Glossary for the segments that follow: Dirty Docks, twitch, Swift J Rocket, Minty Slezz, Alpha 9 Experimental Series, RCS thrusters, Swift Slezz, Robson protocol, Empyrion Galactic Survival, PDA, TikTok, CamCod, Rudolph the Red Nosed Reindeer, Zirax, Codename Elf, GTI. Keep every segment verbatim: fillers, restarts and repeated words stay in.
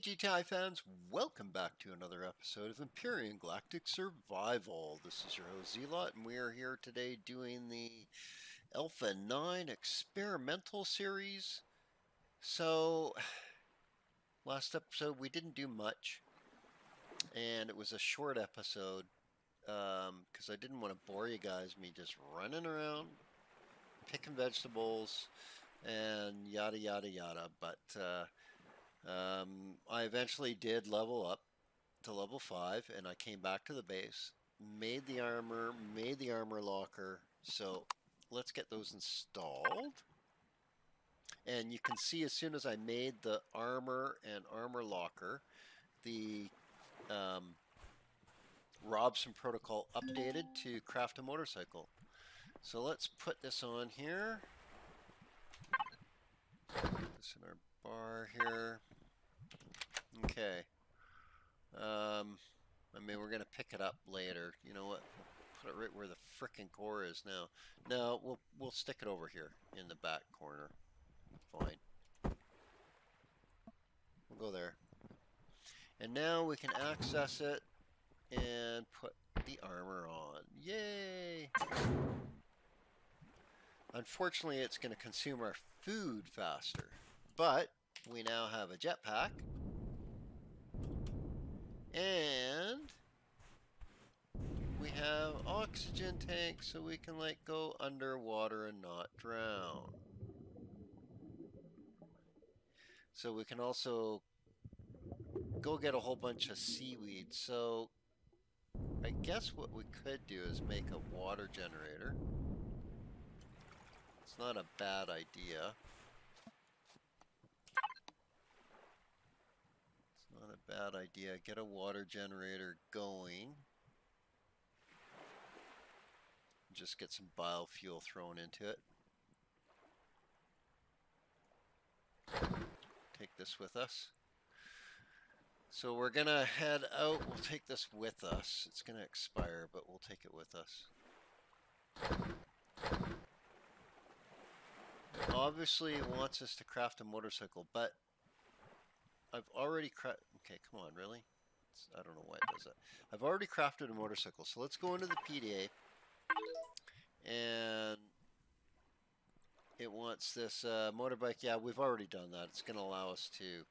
Hey G T I fans, welcome back to another episode of Empyrion Galactic Survival. This is your host Zelot, and we are here today doing the Alpha nine Experimental Series. So, last episode we didn't do much, and it was a short episode, um, because I didn't want to bore you guys, me just running around, picking vegetables, and yada yada yada, but, uh, Um, I eventually did level up to level five, and I came back to the base, made the armor, made the armor locker, so let's get those installed. And you can see as soon as I made the armor and armor locker, the um, Robson protocol updated to craft a motorcycle. So let's put this on here. Put this in our bar here. Okay. Um, I mean, we're going to pick it up later. You know what? We'll put it right where the frickin' core is now. No, we'll, we'll stick it over here in the back corner. Fine. We'll go there. And now we can access it and put the armor on. Yay! Unfortunately, it's going to consume our food faster. But we now have a jetpack. And we have oxygen tanks so we can like go underwater and not drown. So we can also go get a whole bunch of seaweed. So I guess what we could do is make a water generator. It's not a bad idea. Not a bad idea. Get a water generator going. Just get some biofuel thrown into it. Take this with us. So we're gonna head out. We'll take this with us. It's gonna expire, but we'll take it with us. Obviously it wants us to craft a motorcycle, but I've already crafted... Okay, come on, really? It's, I don't know why it does that. I've already crafted a motorcycle, so let's go into the P D A. And it wants this uh, motorbike. Yeah, we've already done that. It's going to allow us to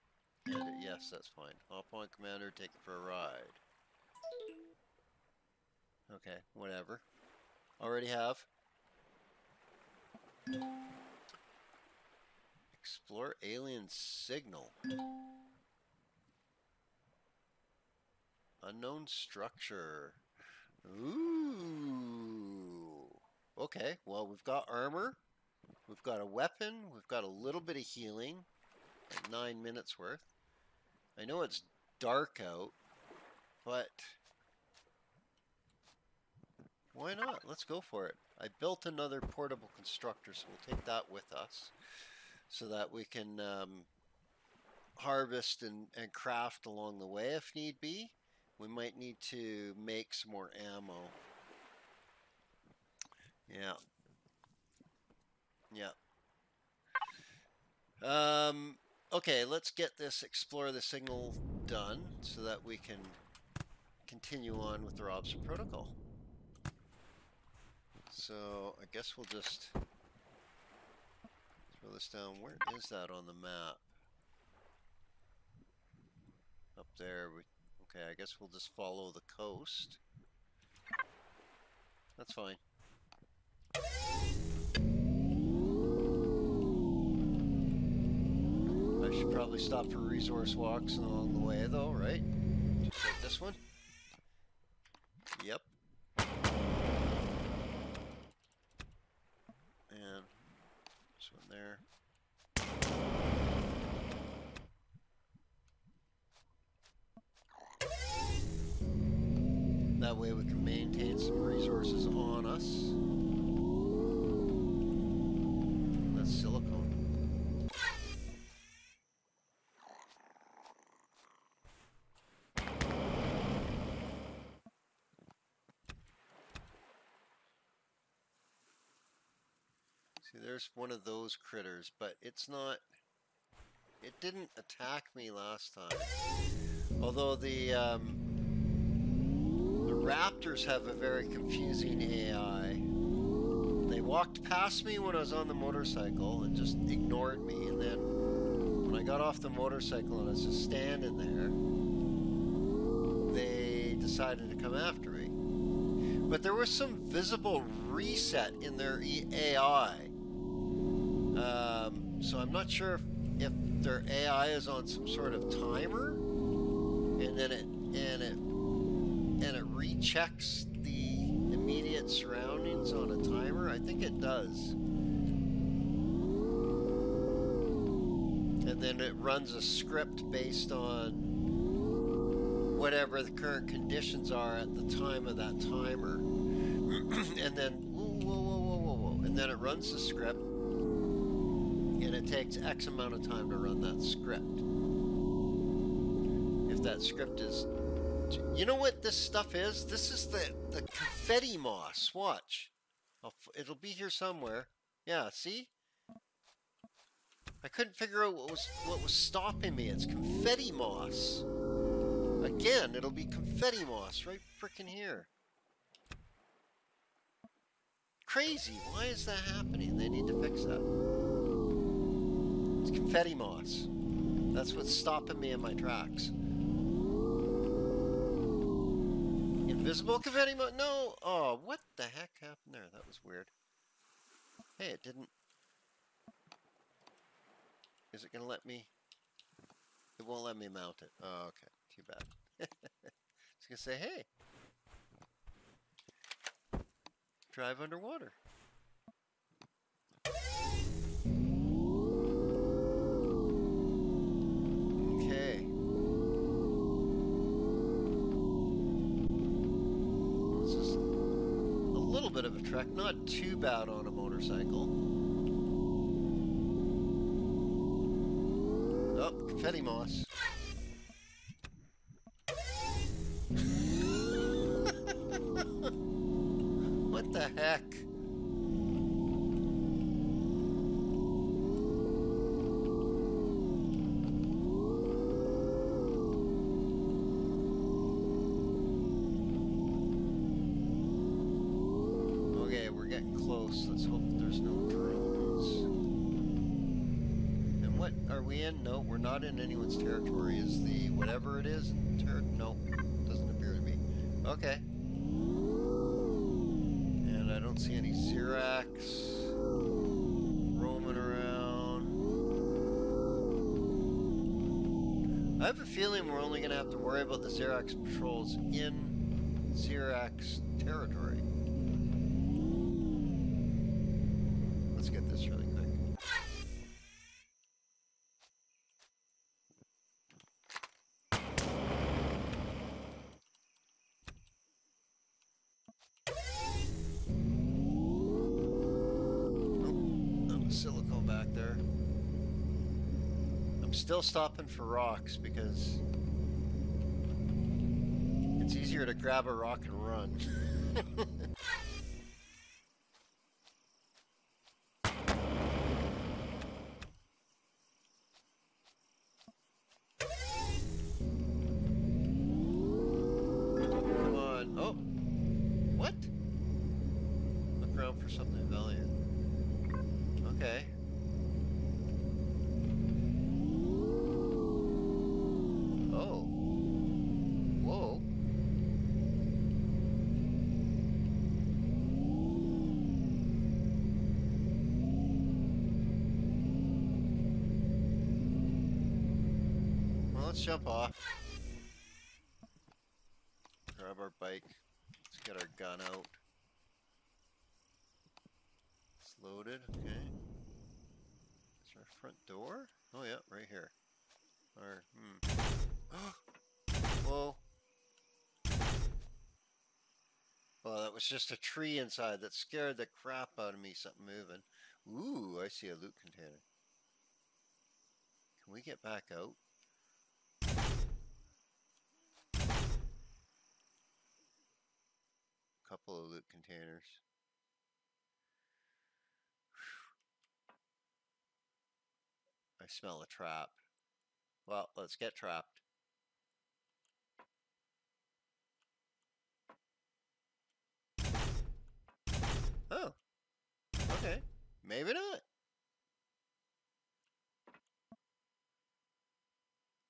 edit. Yes, that's fine. Hop on, Commander. Take it for a ride. Okay, whatever. Already have. Explore alien signal. Unknown structure. Ooh. Okay, well, we've got armor. We've got a weapon. We've got a little bit of healing. Like nine minutes worth. I know it's dark out, but why not? Let's go for it. I built another portable constructor, so we'll take that with us so that we can um, harvest and, and craft along the way if need be. We might need to make some more ammo. Yeah. Yeah. Um, okay, let's get this explore the signal done so that we can continue on with the Robson protocol. So I guess we'll just throw this down. Where is that on the map? Up there. We Okay, I guess we'll just follow the coast. That's fine. I should probably stop for resource walks along the way though, right? Just like this one. Yep. And this one there. That way we can maintain some resources on us. That's silicone. See, there's one of those critters, but it's not, It didn't attack me last time. Although the, um, the raptors have a very confusing A I. They walked past me when I was on the motorcycle and just ignored me. And then when I got off the motorcycle and I was just standing there, they decided to come after me. But there was some visible reset in their A I. Um, so I'm not sure if, if their A I is on some sort of timer, and then it and it and it rechecks the immediate surroundings on a timer. I think it does, and then it runs a script based on whatever the current conditions are at the time of that timer. And then whoa, whoa, whoa, whoa, whoa, whoa. And then it runs the script, and it takes X amount of time to run that script. If that script is, you know what this stuff is? This is the, the confetti moss. Watch. I'll, it'll be here somewhere. Yeah, see? I couldn't figure out what was, what was stopping me. It's confetti moss. Again, it'll be confetti moss right frickin' here. Crazy, why is that happening? They need to fix that. It's confetti moss. That's what's stopping me in my tracks. Invisible confetti moss, no! Oh, what the heck happened there? That was weird. Hey, it didn't... Is it gonna let me... It won't let me mount it. Oh, okay. Too bad. I was gonna say, hey, drive underwater. Okay. This is a little bit of a trek, not too bad on a motorcycle. Oh, confetti moss. What the heck? Okay, we're getting close. Let's hope there's no drones. And what are we in? No, we're not in anyone's territory. Is the whatever it is? Ter- no, doesn't appear to be. Okay. I don't see any Zirax roaming around. I have a feeling we're only going to have to worry about the Zirax patrols in Zirax territory. Let's get this really quick. Still stopping for rocks because it's easier to grab a rock and run. Come on. Oh. What? Look around for something of value. Okay. Jump off. Grab our bike. Let's get our gun out. It's loaded. Okay. Is our front door? Oh yeah, right here. Our hmm. Whoa. Well, that was just a tree inside that scared the crap out of me. Something moving. Ooh, I see a loot container. Can we get back out? Couple of loot containers. Whew. I smell a trap. Well, let's get trapped. Oh. Okay. Maybe not.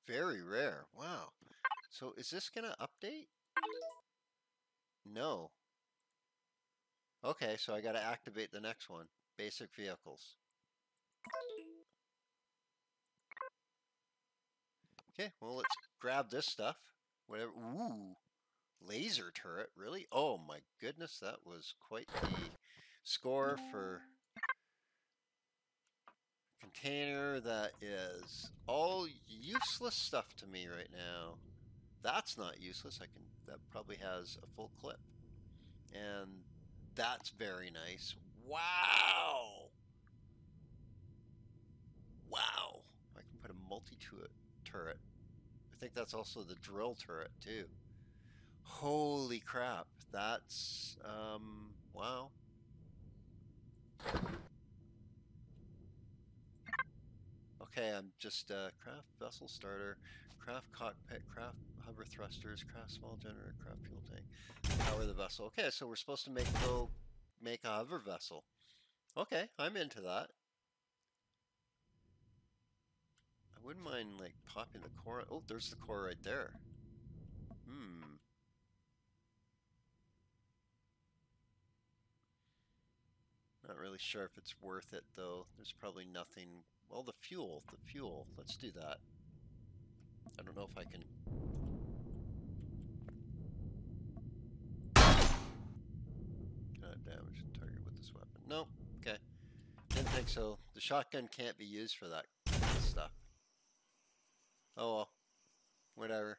Very rare. Wow. So is this going to update? No. Okay, so I got to activate the next one. Basic vehicles. Okay, well, let's grab this stuff. Whatever. Ooh. Laser turret, really? Oh my goodness, that was quite the score for a container that is all useless stuff to me right now. That's not useless. I can. That probably has a full clip, and that's very nice. Wow, wow! I can put a multi-turret turret. I think that's also the drill turret too. Holy crap! That's um, wow. Okay, I'm just uh, craft vessel starter, craft cockpit, craft hover thrusters, craft small generator, craft fuel tank, power the vessel. Okay, so we're supposed to make go make a hover vessel. Okay, I'm into that. I wouldn't mind like popping the core. Oh, there's the core right there. Hmm. Not really sure if it's worth it though. There's probably nothing. Well, the fuel, the fuel. Let's do that. I don't know if I can. Cannot damage the target with this weapon. Nope. Okay. Didn't think so. The shotgun can't be used for that stuff. Oh well. Whatever.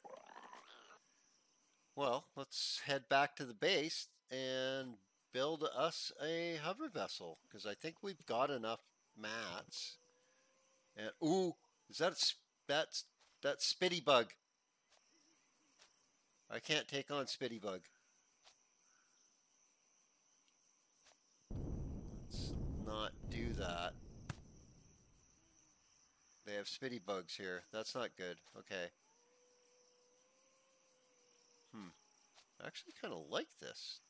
Well, let's head back to the base and build us a hover vessel, because I think we've got enough mats. And ooh, is that that's that spitty bug? I can't take on spitty bug. Let's not do that. They have spitty bugs here. That's not good. Okay. Hmm. I actually kind of like this.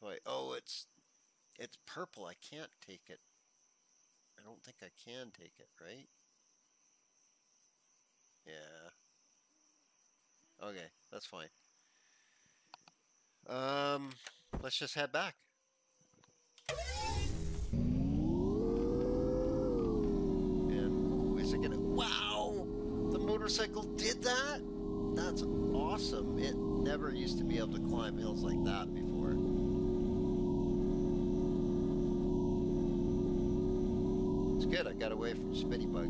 Wait, oh, it's it's purple. I can't take it. I don't think I can take it, right? Yeah. Okay, that's fine. Um, let's just head back. And is it gonna? Wow! The motorcycle did that? That's awesome. It never used to be able to climb hills like that before. Good, I got away from spitty bug.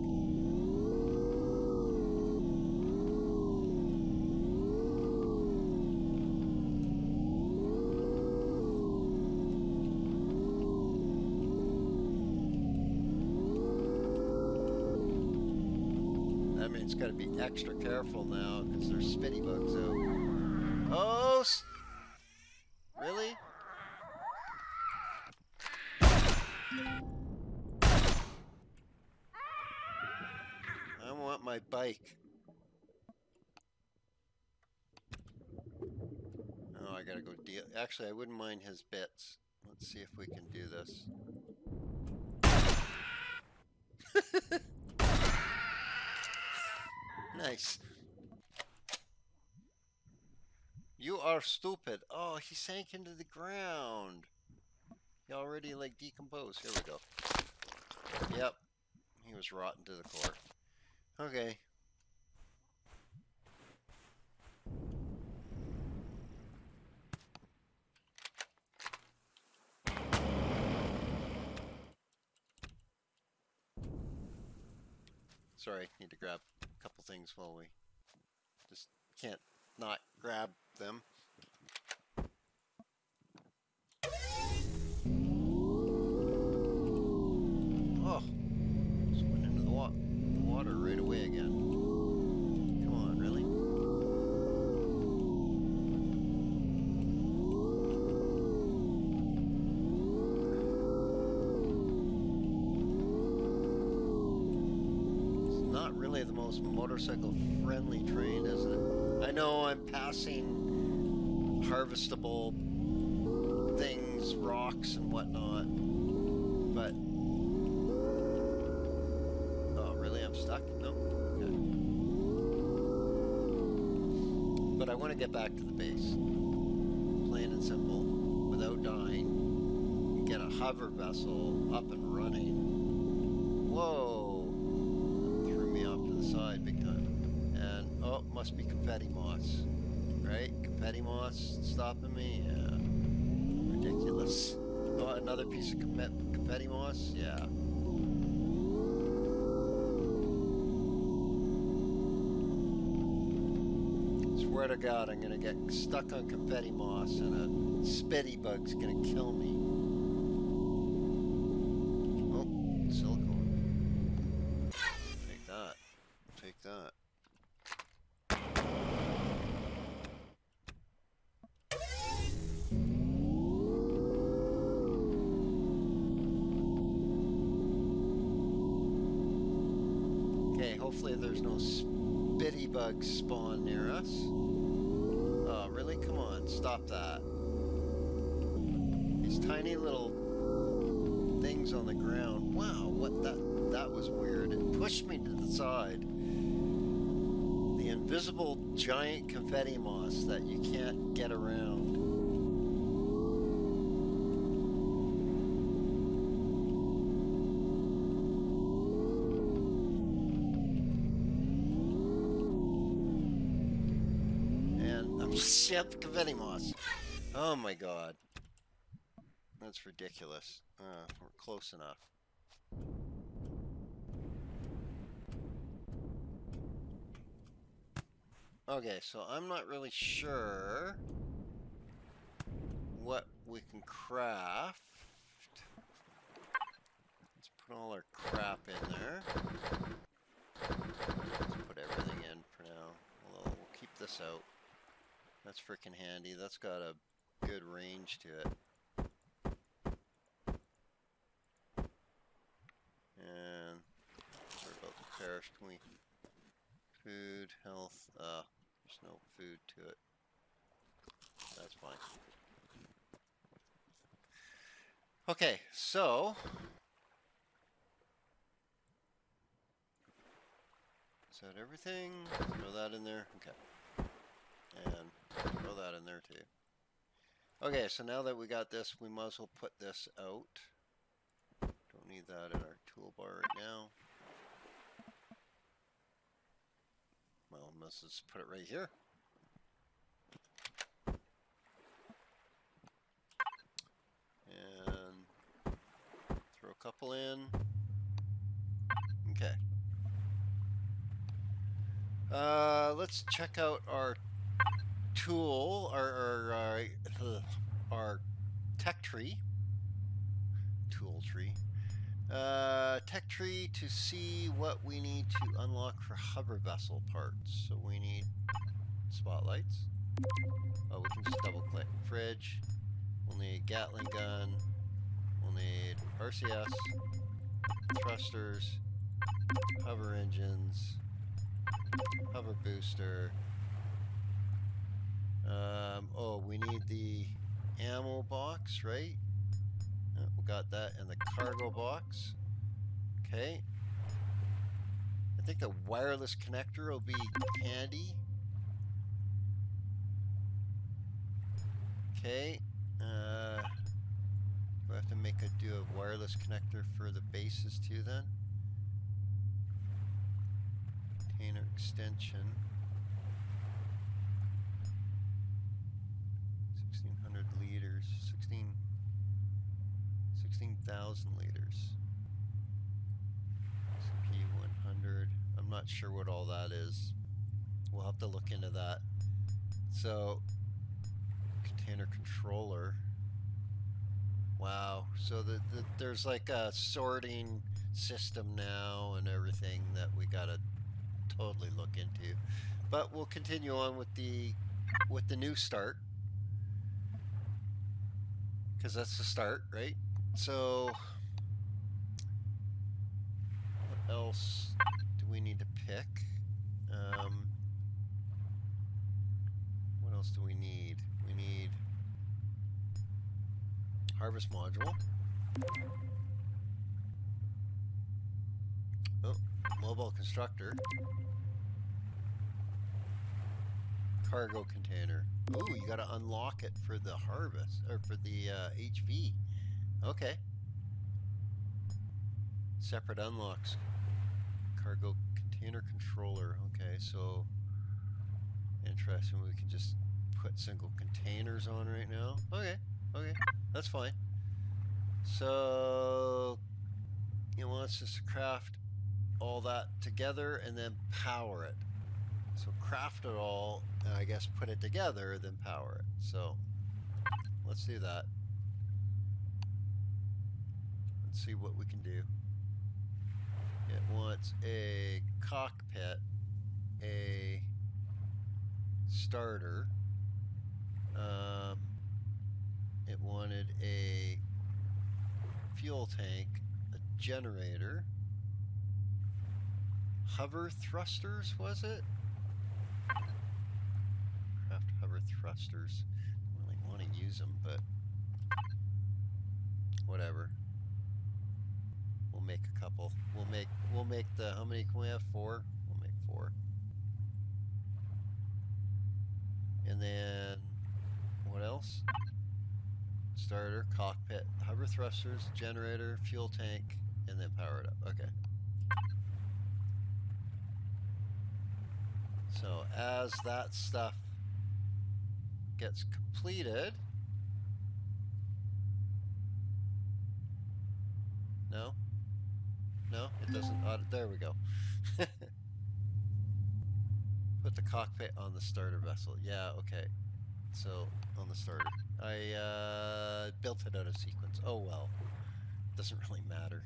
I mean, it's got to be extra careful now because there's spitty bugs out. Oh, really? My bike. Oh, I gotta go deal. Actually, I wouldn't mind his bits. Let's see if we can do this. Nice. You are stupid. Oh, he sank into the ground. He already like decomposed. Here we go. Yep. He was rotten to the core. Okay. Sorry, need to grab a couple things while we just can't not grab them. Oh, just went into the water. Water right away again. Come on, really? It's not really the most motorcycle-friendly terrain, isn't it? I know I'm passing harvestable things, rocks and whatnot, but... Oh, really? I'm stuck? No? Okay. But I want to get back to the base. Plain and simple. Without dying. Get a hover vessel up and running. Whoa! Side big time. And oh, must be confetti moss, right? Confetti moss stopping me. Yeah, ridiculous. Oh, another piece of confetti moss. Yeah. Swear to God, I'm gonna get stuck on confetti moss, and a spitty bug's gonna kill me. Take that. Okay, hopefully there's no spitty bugs spawn near us. Oh, really? Come on, stop that. These tiny little things on the ground. Wow, what that that was weird. It pushed me to the side. The invisible giant confetti moss that you can't get around. And I'm just at the confetti moss. Oh my God. That's ridiculous. Uh, we're close enough. Okay, so I'm not really sure what we can craft. Let's put all our crap in there. Let's put everything in for now. Although we'll keep this out. That's freaking handy. That's got a good range to it. And sorry about the parish. Can we? Food, health. Uh, there's no food to it. That's fine. Okay, so is that everything? Throw that in there. Okay, and throw that in there too. Okay, so now that we got this, we might as well put this out. Don't need that in our toolbar right now. Well, let's just put it right here. And throw a couple in. Okay. Uh, let's check out our tool, our, our, our, uh, our tech tree. Tool tree. Uh, tech tree to see what we need to unlock for hover vessel parts. So we need spotlights. Oh, we can just double click. Fridge. We'll need Gatling gun. We'll need R C S, thrusters, hover engines, hover booster. Um, oh, we need the ammo box, right? We got that in the cargo box. Okay. I think the wireless connector will be handy. Okay. Uh, do I have to make a do a wireless connector for the bases too then? Container extension. sixteen hundred liters. sixteen. sixteen thousand liters. S P one hundred. I'm not sure what all that is. We'll have to look into that. So, container controller. Wow. So the, the, there's like a sorting system now and everything that we gotta totally look into. But we'll continue on with the with the new start, because that's the start, right? So, what else do we need to pick. Um, what else do we need? We need harvest module. Oh, mobile constructor. Cargo container. Ooh, you gotta unlock it for the harvest, or for the uh, H V. Okay. Separate unlocks. Cargo container controller. Okay, so interesting. We can just put single containers on right now. Okay, okay, that's fine. So it wants us to craft all that together and then power it. So craft it all, and I guess put it together, then power it. So let's do that. Let's see what we can do. It wants a cockpit, a starter. Um, it wanted a fuel tank, a generator. Hover thrusters, was it? Craft hover thrusters. I don't really want to use them, but whatever. We'll make a couple. We'll make we'll make the how many can we have? Four? We'll make four. And then what else? Starter, cockpit, hover thrusters, generator, fuel tank, and then power it up. Okay. So as that stuff gets completed, no, no, it doesn't, oh, there we go. Put the cockpit on the starter vessel. Yeah, okay, so on the starter. I uh, built it out of sequence. Oh well, doesn't really matter.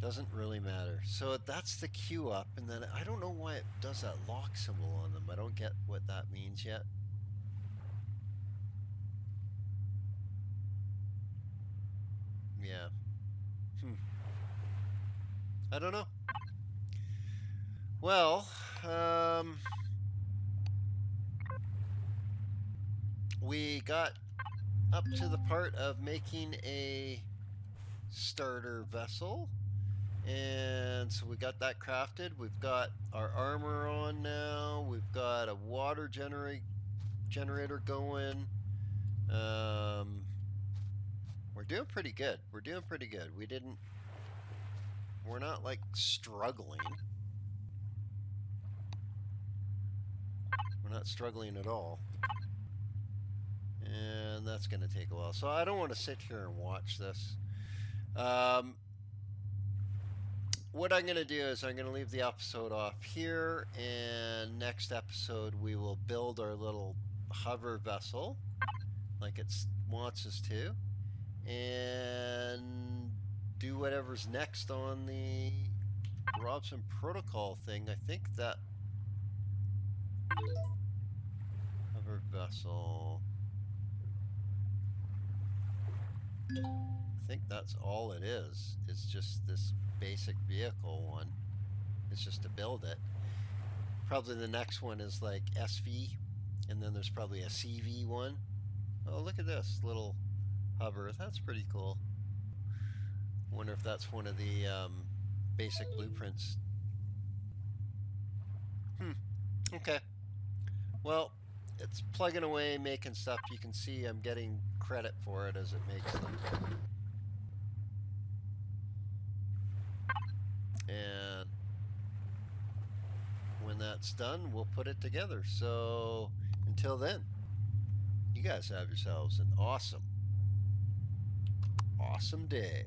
Doesn't really matter. So that's the queue up, and then I don't know why it does that lock symbol on them. I don't get what that means yet. Yeah. Hmm. I don't know. Well, um, we got up to the part of making a starter vessel. And so we got that crafted. We've got our armor on now. We've got a water genera generator going. Um, we're doing pretty good. We're doing pretty good. We didn't... We're not, like, struggling. We're not struggling at all. And that's going to take a while. So I don't want to sit here and watch this. Um... What I'm going to do is I'm going to leave the episode off here, and next episode we will build our little hover vessel like it wants us to, and do whatever's next on the Robson protocol thing. I think that hover vessel, I think that's all it is. It's just this basic vehicle one. It's just to build it. Probably the next one is like S V, and then there's probably a C V one. Oh, look at this little hover. That's pretty cool. Wonder if that's one of the um, basic blueprints. Hmm. Okay. Well, it's plugging away, making stuff. You can see I'm getting credit for it as it makes them. And when that's done, we'll put it together. So until then, you guys have yourselves an awesome, awesome day.